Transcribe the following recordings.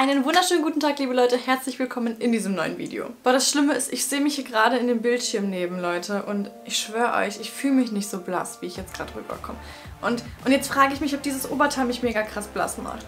Einen wunderschönen guten Tag, liebe Leute. Herzlich willkommen in diesem neuen Video. Aber das Schlimme ist, ich sehe mich hier gerade in dem Bildschirm neben, Leute. Und ich schwöre euch, ich fühle mich nicht so blass, wie ich jetzt gerade rüberkomme. Und jetzt frage ich mich, ob dieses Oberteil mich mega krass blass macht.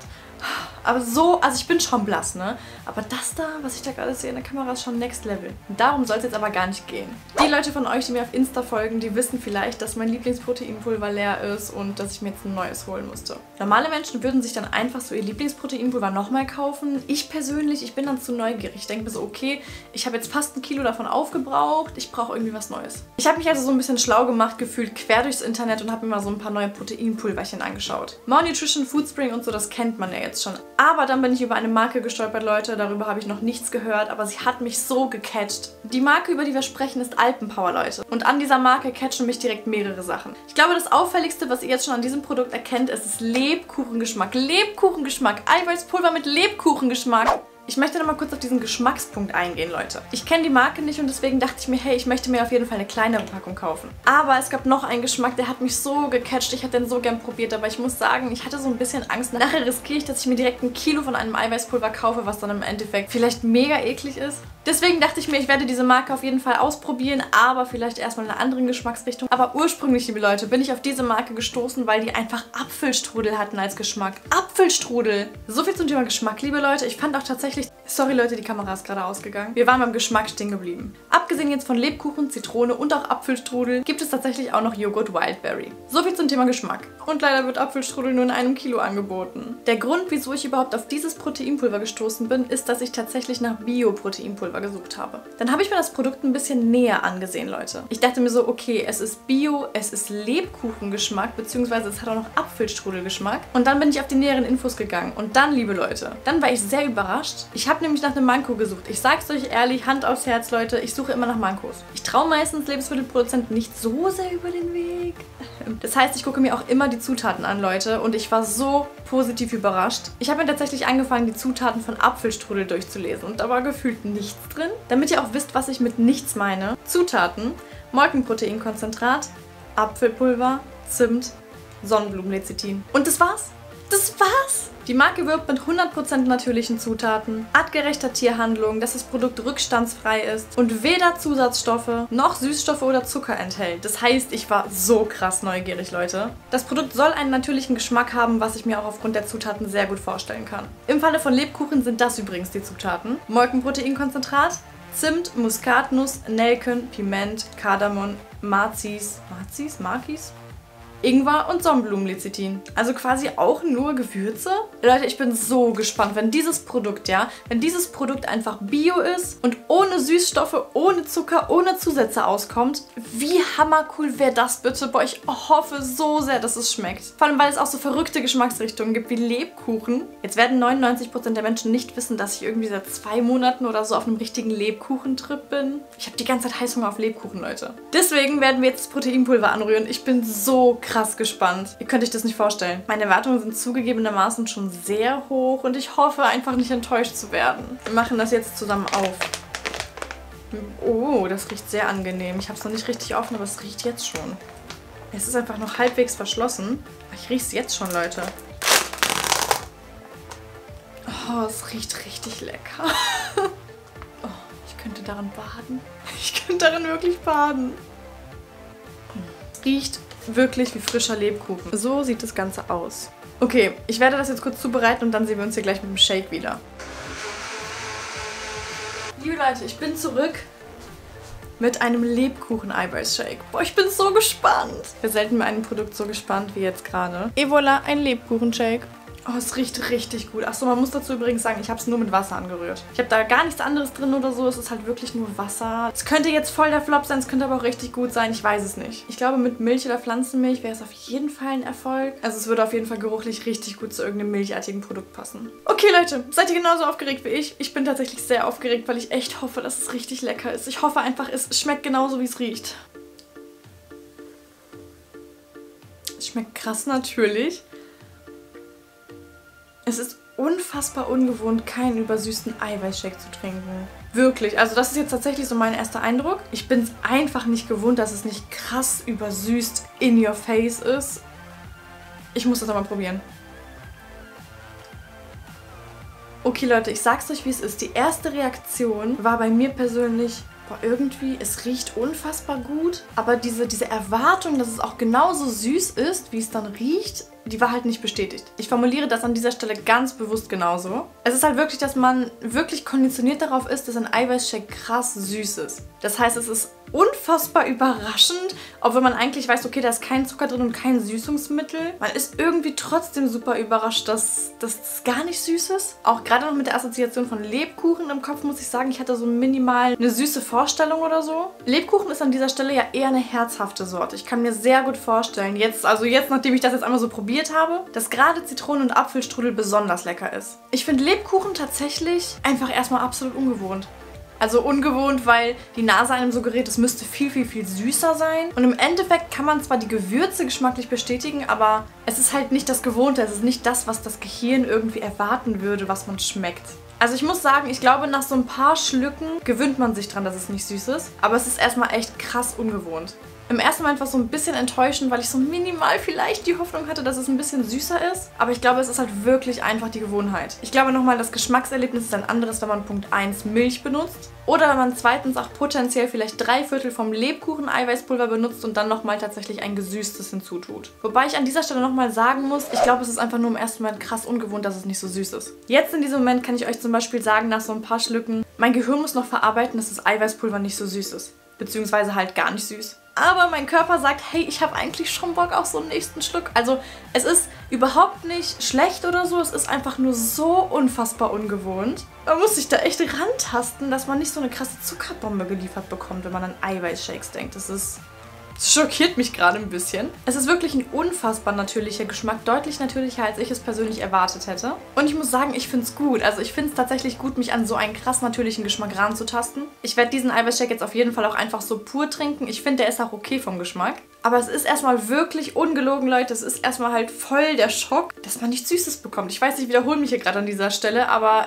Aber so, also ich bin schon blass, ne? Aber das da, was ich da gerade sehe in der Kamera, ist schon Next Level. Darum soll es jetzt aber gar nicht gehen. Die Leute von euch, die mir auf Insta folgen, die wissen vielleicht, dass mein Lieblingsproteinpulver leer ist und dass ich mir jetzt ein neues holen musste. Normale Menschen würden sich dann einfach so ihr Lieblingsproteinpulver nochmal kaufen. Ich persönlich, ich bin dann zu neugierig. Ich denke mir so, okay, ich habe jetzt fast 1 Kilo davon aufgebraucht, ich brauche irgendwie was Neues. Ich habe mich also so ein bisschen schlau gemacht, gefühlt quer durchs Internet und habe mir mal so ein paar neue Proteinpulverchen angeschaut. More Nutrition, Foodspring und so, das kennt man ja jetzt schon. Aber dann bin ich über eine Marke gestolpert, Leute. Darüber habe ich noch nichts gehört, aber sie hat mich so gecatcht. Die Marke, über die wir sprechen, ist Alpenpower, Leute. Und an dieser Marke catchen mich direkt mehrere Sachen. Ich glaube, das Auffälligste, was ihr jetzt schon an diesem Produkt erkennt, ist Lebkuchengeschmack. Lebkuchengeschmack. Eiweißpulver mit Lebkuchengeschmack. Ich möchte nochmal kurz auf diesen Geschmackspunkt eingehen, Leute. Ich kenne die Marke nicht und deswegen dachte ich mir, hey, ich möchte mir auf jeden Fall eine kleinere Packung kaufen. Aber es gab noch einen Geschmack, der hat mich so gecatcht, ich hätte den so gern probiert, aber ich muss sagen, ich hatte so ein bisschen Angst. Nachher riskiere ich, dass ich mir direkt 1 Kilo von einem Eiweißpulver kaufe, was dann im Endeffekt vielleicht mega eklig ist. Deswegen dachte ich mir, ich werde diese Marke auf jeden Fall ausprobieren, aber vielleicht erstmal in einer anderen Geschmacksrichtung. Aber ursprünglich, liebe Leute, bin ich auf diese Marke gestoßen, weil die einfach Apfelstrudel hatten als Geschmack. Apfelstrudel! So viel zum Thema Geschmack, liebe Leute. Ich fand auch tatsächlich... Sorry, Leute, die Kamera ist gerade ausgegangen. Wir waren beim Geschmack stehen geblieben. Abgesehen jetzt von Lebkuchen, Zitrone und auch Apfelstrudel gibt es tatsächlich auch noch Joghurt Wildberry. So viel zum Thema Geschmack. Und leider wird Apfelstrudel nur in 1 Kilo angeboten. Der Grund, wieso ich überhaupt auf dieses Proteinpulver gestoßen bin, ist, dass ich tatsächlich nach Bio-Proteinpulver gesucht habe. Dann habe ich mir das Produkt ein bisschen näher angesehen, Leute. Ich dachte mir so, okay, es ist Bio, es ist Lebkuchengeschmack, beziehungsweise es hat auch noch Apfelstrudelgeschmack. Und dann bin ich auf die näheren Infos gegangen. Und dann, liebe Leute, dann war ich sehr überrascht. Ich habe nämlich nach einem Manko gesucht. Ich sag's euch ehrlich, Hand aufs Herz, Leute, ich suche immer nach Mankos. Ich traue meistens Lebensmittelproduzenten nicht so sehr über den Weg. Das heißt, ich gucke mir auch immer die Zutaten an, Leute, und ich war so positiv überrascht. Ich habe mir tatsächlich angefangen, die Zutaten von Apfelstrudel durchzulesen und da war gefühlt nichts drin. Damit ihr auch wisst, was ich mit nichts meine. Zutaten: Molkenproteinkonzentrat, Apfelpulver, Zimt, Sonnenblumenlecithin. Und das war's. Das war's! Die Marke wirbt mit 100% natürlichen Zutaten, artgerechter Tierhandlung, dass das Produkt rückstandsfrei ist und weder Zusatzstoffe noch Süßstoffe oder Zucker enthält. Das heißt, ich war so krass neugierig, Leute. Das Produkt soll einen natürlichen Geschmack haben, was ich mir auch aufgrund der Zutaten sehr gut vorstellen kann. Im Falle von Lebkuchen sind das übrigens die Zutaten: Molkenproteinkonzentrat, Zimt, Muskatnuss, Nelken, Piment, Kardamom, Markis? Ingwer und Sonnenblumenlecithin. Also quasi auch nur Gewürze. Leute, ich bin so gespannt, wenn dieses Produkt, ja, wenn dieses Produkt einfach bio ist und ohne Süßstoffe, ohne Zucker, ohne Zusätze auskommt, wie hammercool wäre das bitte? Boah, ich hoffe so sehr, dass es schmeckt. Vor allem, weil es auch so verrückte Geschmacksrichtungen gibt wie Lebkuchen. Jetzt werden 99% der Menschen nicht wissen, dass ich irgendwie seit 2 Monaten oder so auf einem richtigen Lebkuchentrip bin. Ich habe die ganze Zeit Heißhunger auf Lebkuchen, Leute. Deswegen werden wir jetzt das Proteinpulver anrühren. Ich bin so krass gespannt. Ihr könnt euch das nicht vorstellen. Meine Erwartungen sind zugegebenermaßen schon sehr hoch und ich hoffe einfach nicht enttäuscht zu werden. Wir machen das jetzt zusammen auf. Oh, das riecht sehr angenehm. Ich habe es noch nicht richtig offen, aber es riecht jetzt schon. Es ist einfach noch halbwegs verschlossen. Ich rieche es jetzt schon, Leute. Oh, es riecht richtig lecker. Oh, ich könnte darin baden. Ich könnte darin wirklich baden. Es riecht wirklich wie frischer Lebkuchen. So sieht das Ganze aus. Okay, ich werde das jetzt kurz zubereiten und dann sehen wir uns hier gleich mit dem Shake wieder. Liebe Leute, ich bin zurück mit einem Lebkuchen-Eiweiß-Shake. Boah, ich bin so gespannt. Ich bin selten bei einem Produkt so gespannt wie jetzt gerade. Et voilà, ein Lebkuchen-Shake. Oh, es riecht richtig gut. Achso, man muss dazu übrigens sagen, ich habe es nur mit Wasser angerührt. Ich habe da gar nichts anderes drin oder so. Es ist halt wirklich nur Wasser. Es könnte jetzt voll der Flop sein, es könnte aber auch richtig gut sein. Ich weiß es nicht. Ich glaube, mit Milch oder Pflanzenmilch wäre es auf jeden Fall ein Erfolg. Also es würde auf jeden Fall geruchlich richtig gut zu irgendeinem milchartigen Produkt passen. Okay, Leute, seid ihr genauso aufgeregt wie ich? Ich bin tatsächlich sehr aufgeregt, weil ich echt hoffe, dass es richtig lecker ist. Ich hoffe einfach, es schmeckt genauso, wie es riecht. Es schmeckt krass natürlich. Es ist unfassbar ungewohnt, keinen übersüßten Eiweißshake zu trinken. Wirklich, also das ist jetzt tatsächlich so mein erster Eindruck. Ich bin es einfach nicht gewohnt, dass es nicht krass übersüßt in your face ist. Ich muss das nochmal probieren. Okay Leute, ich sag's euch, wie es ist. Die erste Reaktion war bei mir persönlich, boah, irgendwie, es riecht unfassbar gut. Aber diese Erwartung, dass es auch genauso süß ist, wie es dann riecht, die war halt nicht bestätigt. Ich formuliere das an dieser Stelle ganz bewusst genauso. Es ist halt wirklich, dass man wirklich konditioniert darauf ist, dass ein Eiweißshake krass süß ist. Das heißt, es ist unfassbar überraschend, obwohl man eigentlich weiß, okay, da ist kein Zucker drin und kein Süßungsmittel. Man ist irgendwie trotzdem super überrascht, dass das gar nicht süß ist. Auch gerade noch mit der Assoziation von Lebkuchen im Kopf muss ich sagen, ich hatte so minimal eine süße Vorstellung oder so. Lebkuchen ist an dieser Stelle ja eher eine herzhafte Sorte. Ich kann mir sehr gut vorstellen, jetzt nachdem ich das jetzt einmal so probiert habe, dass gerade Zitronen- und Apfelstrudel besonders lecker ist. Ich finde Lebkuchen tatsächlich einfach erstmal absolut ungewohnt. Also ungewohnt, weil die Nase einem suggeriert, es müsste viel, viel, viel süßer sein. Und im Endeffekt kann man zwar die Gewürze geschmacklich bestätigen, aber es ist halt nicht das Gewohnte. Es ist nicht das, was das Gehirn irgendwie erwarten würde, was man schmeckt. Also ich muss sagen, ich glaube, nach so ein paar Schlücken gewöhnt man sich dran, dass es nicht süß ist. Aber es ist erstmal echt krass ungewohnt. Im ersten Moment war es so ein bisschen enttäuschend, weil ich so minimal vielleicht die Hoffnung hatte, dass es ein bisschen süßer ist. Aber ich glaube, es ist halt wirklich einfach die Gewohnheit. Ich glaube nochmal, das Geschmackserlebnis ist ein anderes, wenn man Punkt 1 Milch benutzt. Oder wenn man zweitens auch potenziell vielleicht 3/4 vom Lebkuchen-Eiweißpulver benutzt und dann nochmal tatsächlich ein gesüßtes hinzutut. Wobei ich an dieser Stelle nochmal sagen muss, ich glaube, es ist einfach nur im ersten Moment krass ungewohnt, dass es nicht so süß ist. Jetzt in diesem Moment kann ich euch zum Beispiel sagen, nach so ein paar Schlücken, mein Gehirn muss noch verarbeiten, dass das Eiweißpulver nicht so süß ist. Beziehungsweise halt gar nicht süß. Aber mein Körper sagt, hey, ich habe eigentlich schon Bock auf so einen nächsten Schluck. Also es ist überhaupt nicht schlecht oder so, es ist einfach nur so unfassbar ungewohnt. Man muss sich da echt rantasten, dass man nicht so eine krasse Zuckerbombe geliefert bekommt, wenn man an Eiweißshakes denkt. Das schockiert mich gerade ein bisschen. Es ist wirklich ein unfassbar natürlicher Geschmack, deutlich natürlicher, als ich es persönlich erwartet hätte. Und ich muss sagen, ich finde es gut. Also ich finde es tatsächlich gut, mich an so einen krass natürlichen Geschmack ranzutasten. Ich werde diesen Eiweißshake jetzt auf jeden Fall auch einfach so pur trinken. Ich finde, der ist auch okay vom Geschmack. Aber es ist erstmal wirklich ungelogen, Leute. Es ist erstmal halt voll der Schock, dass man nichts Süßes bekommt. Ich weiß, ich wiederhole mich hier gerade an dieser Stelle, aber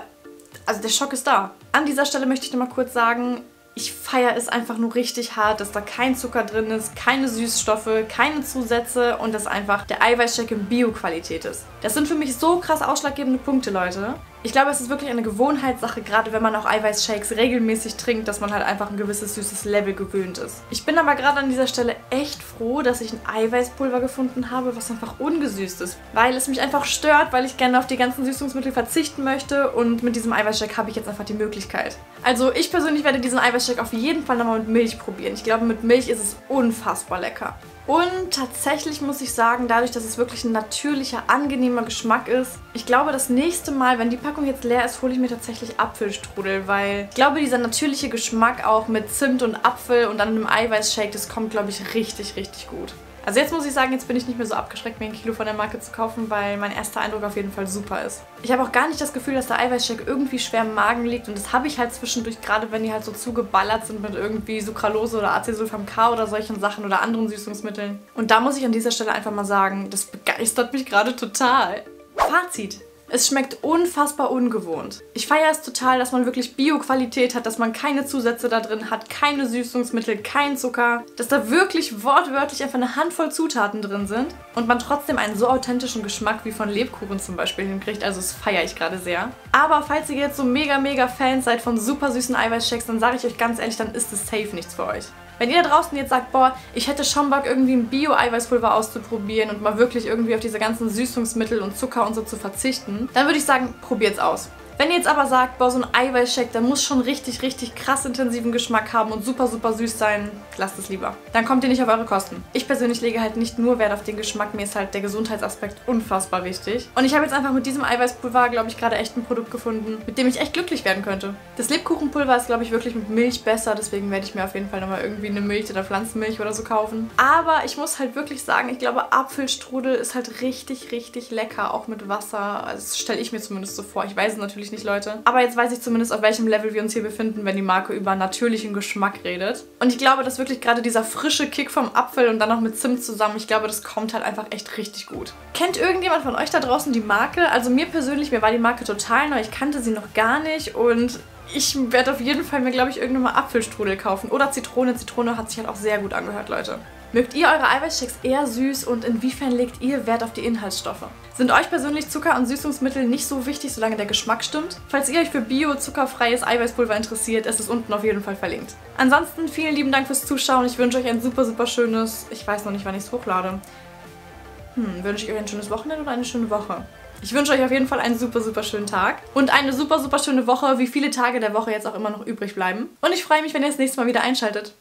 also der Schock ist da. An dieser Stelle möchte ich nochmal kurz sagen, ich feiere es einfach nur richtig hart, dass da kein Zucker drin ist, keine Süßstoffe, keine Zusätze und dass einfach der Eiweißshake in Bio-Qualität ist. Das sind für mich so krass ausschlaggebende Punkte, Leute. Ich glaube, es ist wirklich eine Gewohnheitssache, gerade wenn man auch Eiweißshakes regelmäßig trinkt, dass man halt einfach ein gewisses süßes Level gewöhnt ist. Ich bin aber gerade an dieser Stelle echt froh, dass ich ein Eiweißpulver gefunden habe, was einfach ungesüßt ist, weil es mich einfach stört, weil ich gerne auf die ganzen Süßungsmittel verzichten möchte und mit diesem Eiweißshake habe ich jetzt einfach die Möglichkeit. Also ich persönlich werde diesen Eiweißshake auf jeden Fall nochmal mit Milch probieren. Ich glaube, mit Milch ist es unfassbar lecker. Und tatsächlich muss ich sagen, dadurch, dass es wirklich ein natürlicher, angenehmer Geschmack ist, ich glaube, das nächste Mal, wenn die Packung jetzt leer ist, hole ich mir tatsächlich Apfelstrudel, weil ich glaube, dieser natürliche Geschmack auch mit Zimt und Apfel und dann einem Eiweißshake, das kommt, glaube ich, richtig, richtig gut. Also jetzt muss ich sagen, jetzt bin ich nicht mehr so abgeschreckt, mir ein Kilo von der Marke zu kaufen, weil mein erster Eindruck auf jeden Fall super ist. Ich habe auch gar nicht das Gefühl, dass der Eiweißshake irgendwie schwer im Magen liegt und das habe ich halt zwischendurch, gerade wenn die halt so zugeballert sind mit irgendwie Sucralose oder Acesulfam-K oder solchen Sachen oder anderen Süßungsmitteln. Und da muss ich an dieser Stelle einfach mal sagen, das begeistert mich gerade total. Fazit. Es schmeckt unfassbar ungewohnt. Ich feiere es total, dass man wirklich Bio-Qualität hat, dass man keine Zusätze da drin hat, keine Süßungsmittel, kein Zucker, dass da wirklich wortwörtlich einfach eine Handvoll Zutaten drin sind und man trotzdem einen so authentischen Geschmack wie von Lebkuchen zum Beispiel hinkriegt. Also das feiere ich gerade sehr. Aber falls ihr jetzt so mega, mega Fans seid von super süßen Eiweißshakes, dann sage ich euch ganz ehrlich, dann ist es safe nichts für euch. Wenn ihr da draußen jetzt sagt, boah, ich hätte schon Bock, irgendwie ein Bio-Eiweißpulver auszuprobieren und mal wirklich irgendwie auf diese ganzen Süßungsmittel und Zucker und so zu verzichten, dann würde ich sagen, probiert's aus. Wenn ihr jetzt aber sagt, boah, so ein Eiweißshake, der muss schon richtig, richtig krass intensiven Geschmack haben und super, super süß sein, lasst es lieber. Dann kommt ihr nicht auf eure Kosten. Ich persönlich lege halt nicht nur Wert auf den Geschmack, mir ist halt der Gesundheitsaspekt unfassbar wichtig. Und ich habe jetzt einfach mit diesem Eiweißpulver, glaube ich, gerade echt ein Produkt gefunden, mit dem ich echt glücklich werden könnte. Das Lebkuchenpulver ist, glaube ich, wirklich mit Milch besser, deswegen werde ich mir auf jeden Fall nochmal irgendwie eine Milch oder Pflanzenmilch oder so kaufen. Aber ich muss halt wirklich sagen, ich glaube, Apfelstrudel ist halt richtig, richtig lecker, auch mit Wasser. Also das stelle ich mir zumindest so vor. Ich weiß es natürlich nicht, Leute. Aber jetzt weiß ich zumindest, auf welchem Level wir uns hier befinden, wenn die Marke über natürlichen Geschmack redet. Und ich glaube, dass wirklich gerade dieser frische Kick vom Apfel und dann noch mit Zimt zusammen, ich glaube, das kommt halt einfach echt richtig gut. Kennt irgendjemand von euch da draußen die Marke? Also mir persönlich, mir war die Marke total neu, ich kannte sie noch gar nicht und ich werde auf jeden Fall mir, glaube ich, irgendwann mal Apfelstrudel kaufen oder Zitrone. Zitrone hat sich halt auch sehr gut angehört, Leute. Mögt ihr eure Eiweißshakes eher süß und inwiefern legt ihr Wert auf die Inhaltsstoffe? Sind euch persönlich Zucker und Süßungsmittel nicht so wichtig, solange der Geschmack stimmt? Falls ihr euch für bio-zuckerfreies Eiweißpulver interessiert, ist es unten auf jeden Fall verlinkt. Ansonsten vielen lieben Dank fürs Zuschauen. Ich wünsche euch ein super schönes, ich weiß noch nicht, wann ich es hochlade. Wünsche ich euch ein schönes Wochenende oder eine schöne Woche? Ich wünsche euch auf jeden Fall einen super schönen Tag und eine super schöne Woche, wie viele Tage der Woche jetzt auch immer noch übrig bleiben. Und ich freue mich, wenn ihr das nächste Mal wieder einschaltet.